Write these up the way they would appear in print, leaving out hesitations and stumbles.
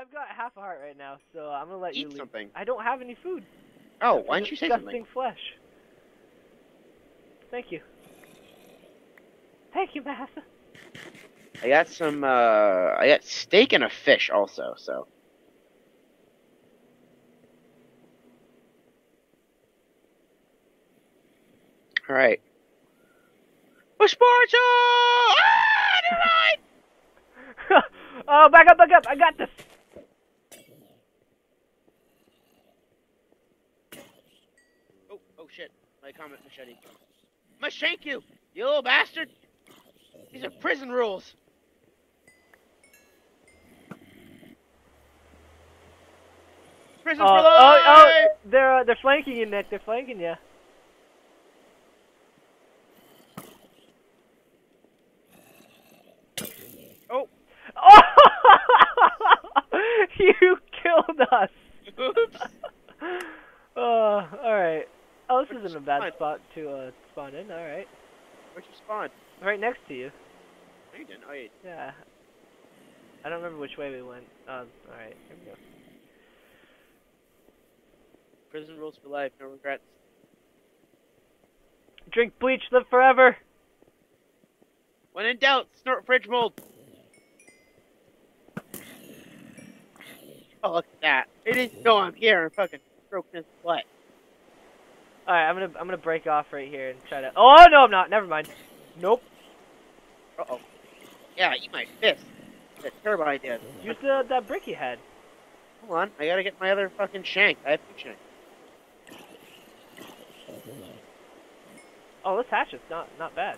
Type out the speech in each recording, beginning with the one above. I've got half a heart right now, so I'm gonna let you leave. Eat something. I don't have any food. Oh, why don't you say something? Disgusting flesh. Thank you. Thank you, Massa. I got some, I got steak and a fish also, so. Alright. Push Sparta! Ah, never mind! Oh, back up, I got this! Oh, oh shit, my comet machete. Must shank you, you little bastard! These are prison rules! Prison for life! Oh, oh, they're flanking you, Nick, they're flanking you. Oh! Oh! You killed us! Oops! Alright. Oh, this isn't a bad spot to spawn in, alright. Where'd you spawn? Right next to you. No, you didn't. Oh, you did. Yeah. I don't remember which way we went. Alright, here we go. Prison rules for life, no regrets. Drink bleach, live forever! When in doubt, snort fridge mold! Oh, look at that. It didn't know I'm here and fucking broke this butt. Alright, I'm gonna break off right here and try to— oh, no, I'm not! Never mind. Nope. Uh-oh. Yeah, eat my fist. That's a terrible idea. Use that brick you had. Hold on, I gotta get my other fucking shank. I have two shanks. Oh, this hatchet's not bad.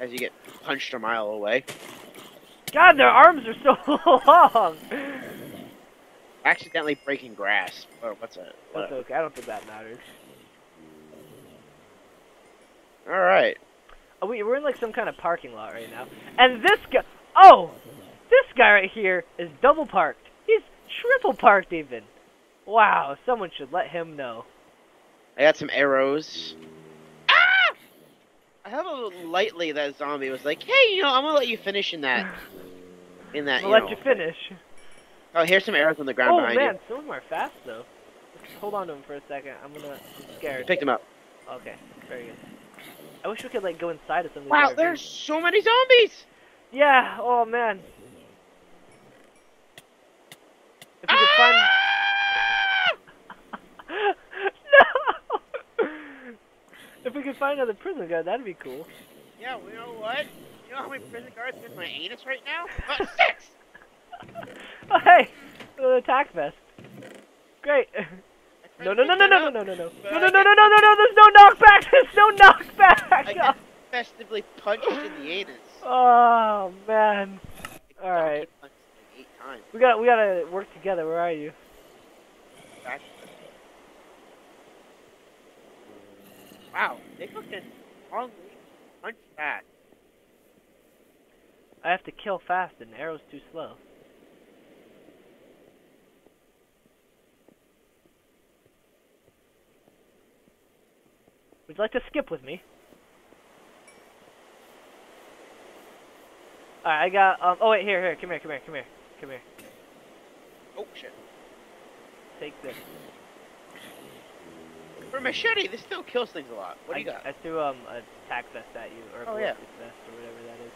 As you get punched a mile away. God, their arms are so long! Accidentally breaking grass. Oh, what's that? That's okay, I don't think that matters. Alright. Oh, we're in like some kind of parking lot right now. And this guy— oh! This guy right here is double parked. He's triple parked even. Wow, someone should let him know. I got some arrows. Ah! I have a little lightly that zombie was like, hey, you know, I'm gonna let you finish in that. In that, I'll let you finish. Oh, here's some arrows on the ground behind you. Oh man, some of them are fast though. Just hold on to them for a second. I'm scared. Pick them up. Okay, very good. I wish we could, like, go inside of something. Wow, there's so many zombies! Yeah, oh, man. If we could find... No! If we could find another prison guard, that'd be cool. Yeah, well, you know what? You know how many prison guards are in my anus right now? About 6! Oh, hey! An attack vest. Great. No, there's no knockback, there's no knockback! I got festively punched in the anus. Oh, man. Alright. We gotta work together, where are you? Wow, they looked in long range, punch back. I have to kill fast and the arrow's too slow. Would you like to skip with me? Alright, I got, oh wait, here, come here. Oh, shit. Take this. For machete, this still kills things a lot. What do you got? I threw, a tack vest at you, or a ballistic vest, or whatever that is.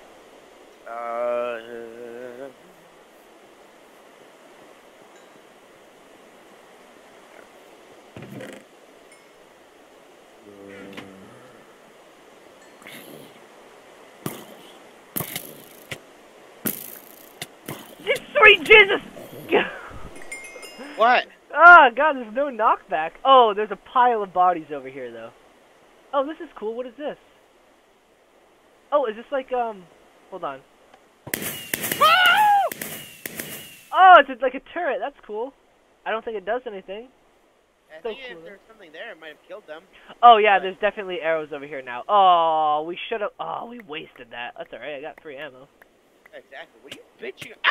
Sweet Jesus! What? Oh, God, there's no knockback. Oh, there's a pile of bodies over here, though. Oh, this is cool. What is this? Oh, is this like, hold on. Oh, it's like a turret. That's cool. I don't think it does anything. I think if there was something there, it might have killed them. Oh, yeah, there's definitely arrows over here now. Oh, we should have... oh, we wasted that. That's alright, I got 3 ammo. Exactly. What are you bitching? Ah!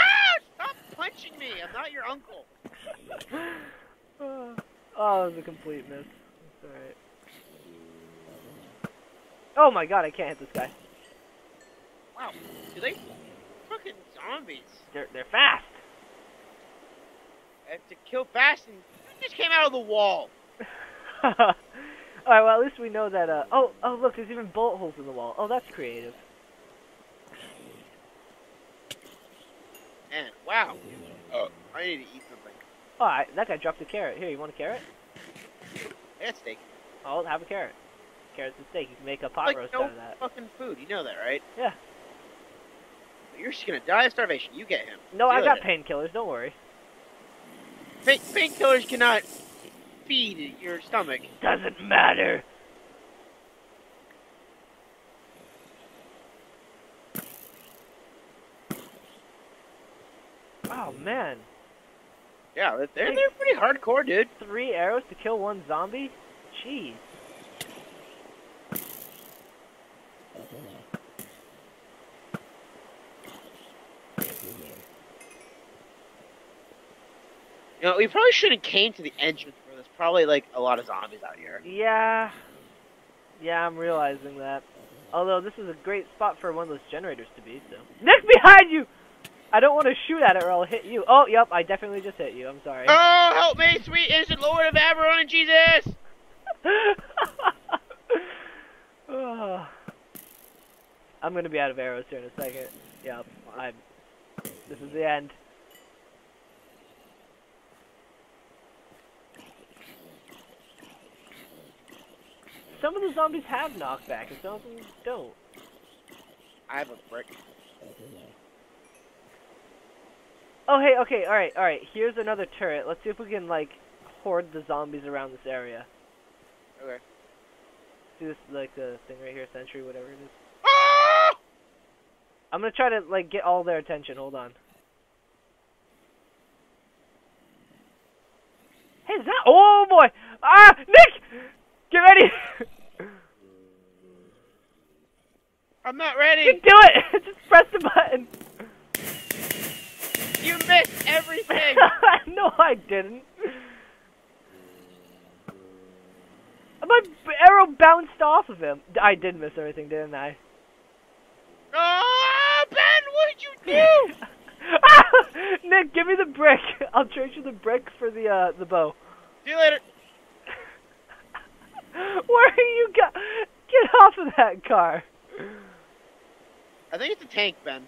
Stop punching me! I'm not your uncle! Oh, that was a complete miss. That's alright. Oh my god, I can't hit this guy. Wow. Do they fucking fucking zombies. They're fast. I have to kill fast, and you just came out of the wall. Alright, well, at least we know that, oh, look, there's even bullet holes in the wall. Oh, that's creative. Man, wow. Oh, I need to eat something. Alright, that guy dropped a carrot. Here, you want a carrot? Yeah, steak. Oh, have a carrot. Carrots and steak. You can make a pot roast out of that. Fucking food. You know that, right? Yeah. You're just gonna die of starvation. You get him. No, I got painkillers. Don't worry. Painkillers cannot feed your stomach. Doesn't matter. Oh man. Yeah, they're pretty hardcore, dude. 3 arrows to kill 1 zombie? Jeez. You know, we probably should have came to the entrance where there's probably, like, a lot of zombies out here. Yeah. Yeah, I'm realizing that. Although, this is a great spot for one of those generators to be, so... Nick, behind you! I don't want to shoot at it or I'll hit you. Oh, yep, I definitely just hit you. I'm sorry. Oh, help me, sweet innocent Lord of Aberon and Jesus! Oh. I'm gonna be out of arrows here in a second. Yep, this is the end. Some of the zombies have knockback, and some of them don't. I have a brick. Oh, hey, okay, alright. Here's another turret. Let's see if we can, like, hoard the zombies around this area. Okay. Do this, like, the thing right here, sentry, whatever it is. Ah! I'm gonna try to, like, get all their attention. Hold on. Hey, is that... Oh, boy! Ah! Nick! Get ready! I'm not ready! You can do it! Just press the button! You missed everything! No, I didn't! My arrow bounced off of him! I did miss everything, didn't I? Oh, Ben, what did you do? Nick, give me the brick! I'll trade you the brick for the bow. See you later! Where are you go? Get off of that car. I think it's a tank, Ben.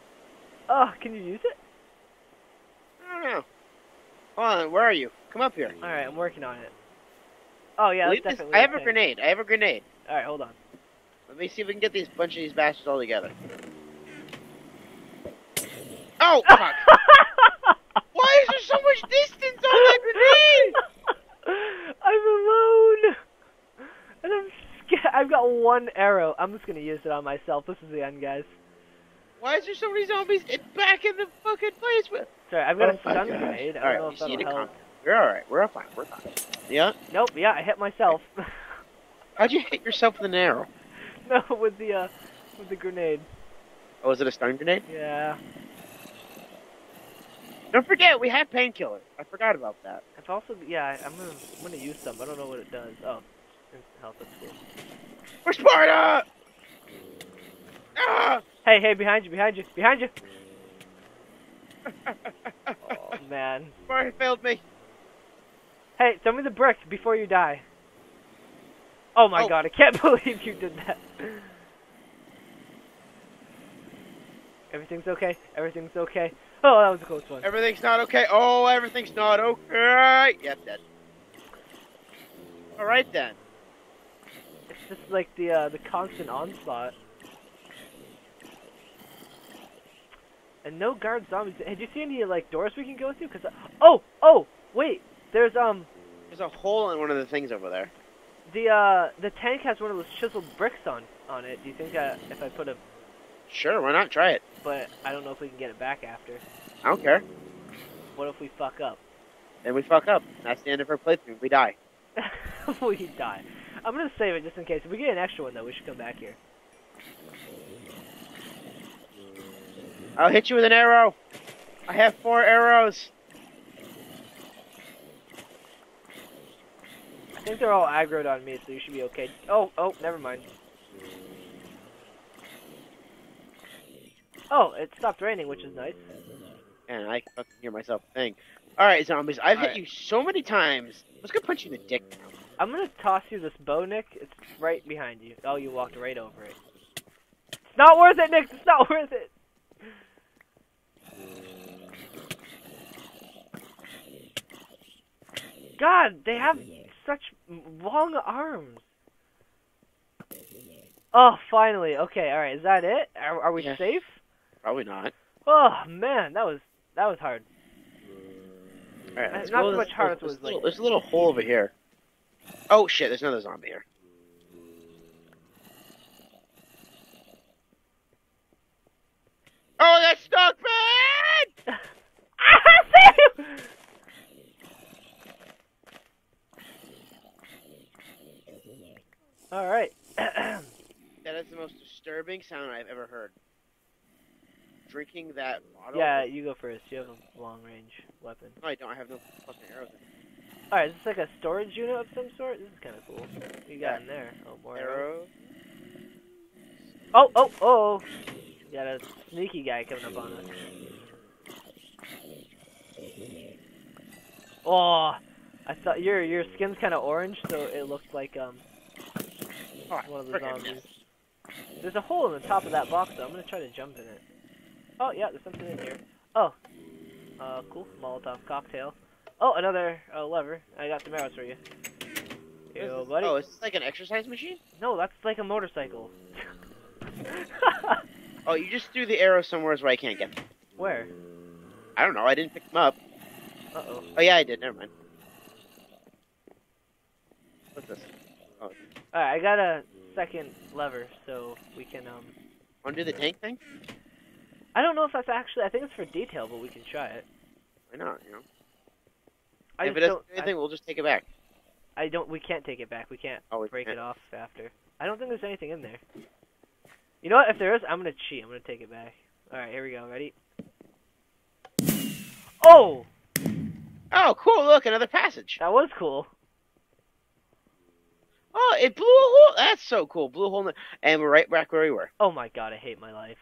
Oh, can you use it? I don't know. Hold on, where are you? Come up here. Alright, I'm working on it. Oh, yeah, that's definitely I have a grenade. I have a grenade. Alright, hold on. Let me see if we can get these bunch of these bastards all together. Oh, fuck. Why is there so much distance on that grenade? I'm alone. And I'm scared. I've got 1 arrow. I'm just gonna use it on myself. This is the end, guys. Why is there so many zombies back in the fucking place with? Sorry, I've got a stun grenade. I don't know if that'll help. We're alright. We're all fine. We're fine. Yeah? Nope. Yeah, I hit myself. How'd you hit yourself with an arrow? No, with the grenade. Oh, is it a stun grenade? Yeah. Don't forget, we had painkillers. I forgot about that. I've also, yeah, I'm gonna use some. I don't know what it does. Oh. Help us here. We're Sparta! Ah! Hey, behind you! Oh, man. Sparta failed me. Hey, throw me the brick before you die. Oh my god, I can't believe you did that. Everything's okay. Oh, that was a close one. Everything's not okay. Yeah, I'm dead. Alright then. It's just like the constant onslaught. And no guard zombies. Did you see any, like, doors we can go through? Cause oh, wait. There's a hole in one of the things over there. The tank has one of those chiseled bricks on it. Do you think that if I put a... Sure, why not? Try it. But I don't know if we can get it back after. I don't care. What if we fuck up? Then we fuck up. That's the end of our playthrough. We die. We die. I'm gonna save it just in case. If we get an extra one, though, we should come back here. I'll hit you with an arrow. I have 4 arrows. I think they're all aggroed on me, so you should be okay. Oh, never mind. Oh, it stopped raining, which is nice. And I fucking hear myself thing. Alright, zombies, I've hit you so many times. Let's go punch you in the dick now. I'm gonna toss you this bow, Nick. It's right behind you. Oh, you walked right over it. It's not worth it, Nick! It's not worth it! God, they have such long arms. Oh, finally. Okay, alright, is that it? Are we safe? Probably not. Oh, man, that was hard. Alright, let's go. Not so much hard as it was like... There's a little hole over here. Oh, shit, there's another zombie here. Oh, that's stuck, man! I see you! Alright. That is the most disturbing sound I've ever heard. Drinking that bottle. Yeah, you go first. You have a long range weapon. No, I don't. I have no fucking arrows in it. Alright, is this like a storage unit of some sort? This is kind of cool. What you got in there? Oh, more arrows. Oh, oh, oh! We got a sneaky guy coming up on us. Oh! I thought your skin's kind of orange, so it looked like, one of the zombies. There's a hole in the top of that box, though. I'm gonna try to jump in it. Oh, yeah, there's something in here. Oh. Cool. Molotov cocktail. Oh, another lever. I got some arrows for you. Yo, buddy. Oh, is this like an exercise machine? No, that's like a motorcycle. Oh, you just threw the arrows somewhere where I can't get them. Where? I don't know. I didn't pick them up. Uh-oh. Oh, yeah, I did. Never mind. What's this? Oh. Alright, I got a second lever, so we can, undo the tank thing? I don't know if that's actually... I think it's for detail, but we can try it. Why not, you know? If it doesn't do anything, we'll just take it back. We can't take it back. We can't break it off after. I don't think there's anything in there. You know what? If there is, I'm gonna cheat. I'm gonna take it back. Alright, here we go. Ready? Oh! Oh, cool! Look, another passage! That was cool. Oh, it blew a hole! That's so cool! Blew a hole in the... And we're right back where we were. Oh my god, I hate my life.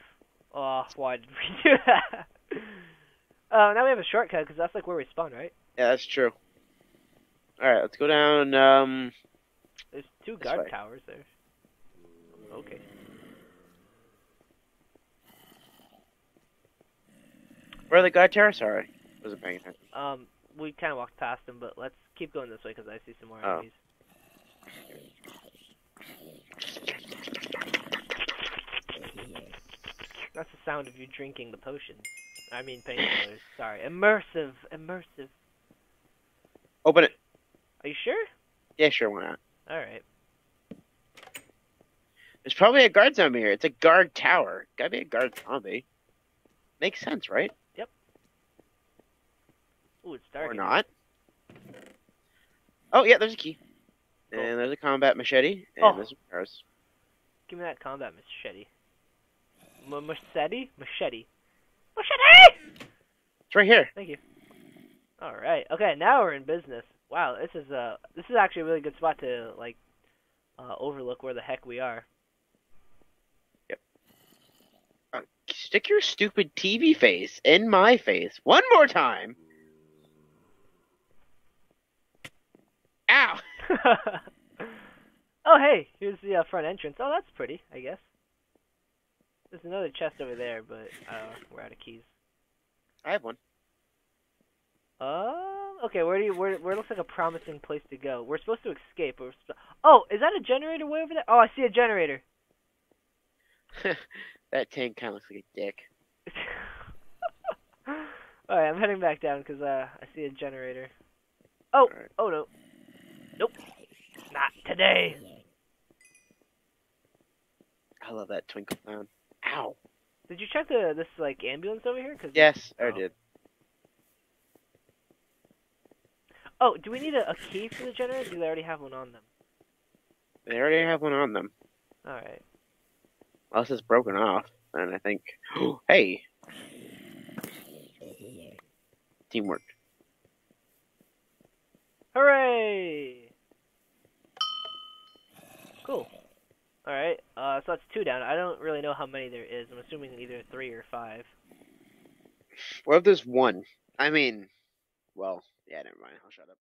Oh, why did we do that? Oh, now we have a shortcut, because that's like where we spawn, right? Yeah, that's true. Alright, let's go down, There's two guard towers there. Okay. Where are the guard towers? Sorry, wasn't paying attention. We kind of walked past them, but let's keep going this way, because I see some more enemies. That's the sound of you drinking the potion. I mean painkillers. Sorry. Immersive. Open it. Are you sure? Yeah, sure. Why not? All right. There's probably a guard zombie here. It's a guard tower. Gotta be a guard zombie. Makes sense, right? Yep. Ooh, it's dark. Or not. Oh, yeah, there's a key. Cool. And there's a combat machete. And there's some arrows. Give me that combat machete. Machete! It's right here. Thank you. All right. Okay, now we're in business. Wow, this is actually a really good spot to like overlook where the heck we are. Yep. Stick your stupid TV face in my face one more time. Ow. Oh, hey, here's the front entrance. Oh, that's pretty, I guess. There's another chest over there, but we're out of keys. I have one. Okay. Where looks like a promising place to go. We're supposed to escape. Oh, is that a generator way over there? Oh, I see a generator. That tank kind of looks like a dick. All right, I'm heading back down because I see a generator. Oh, right. Oh no, nope, not today. I love that twinkle sound. Ow! Did you check this like ambulance over here? Cause yes, I did. Oh, do we need a key for the generator? Do they already have one on them? They already have one on them. All right. Unless it's broken off, then I think. Hey. Teamwork. Hooray! Cool. All right. So that's two down. I don't really know how many there is. I'm assuming either 3 or 5. What if there's 1? I mean, well, yeah, never mind. I'll shut up.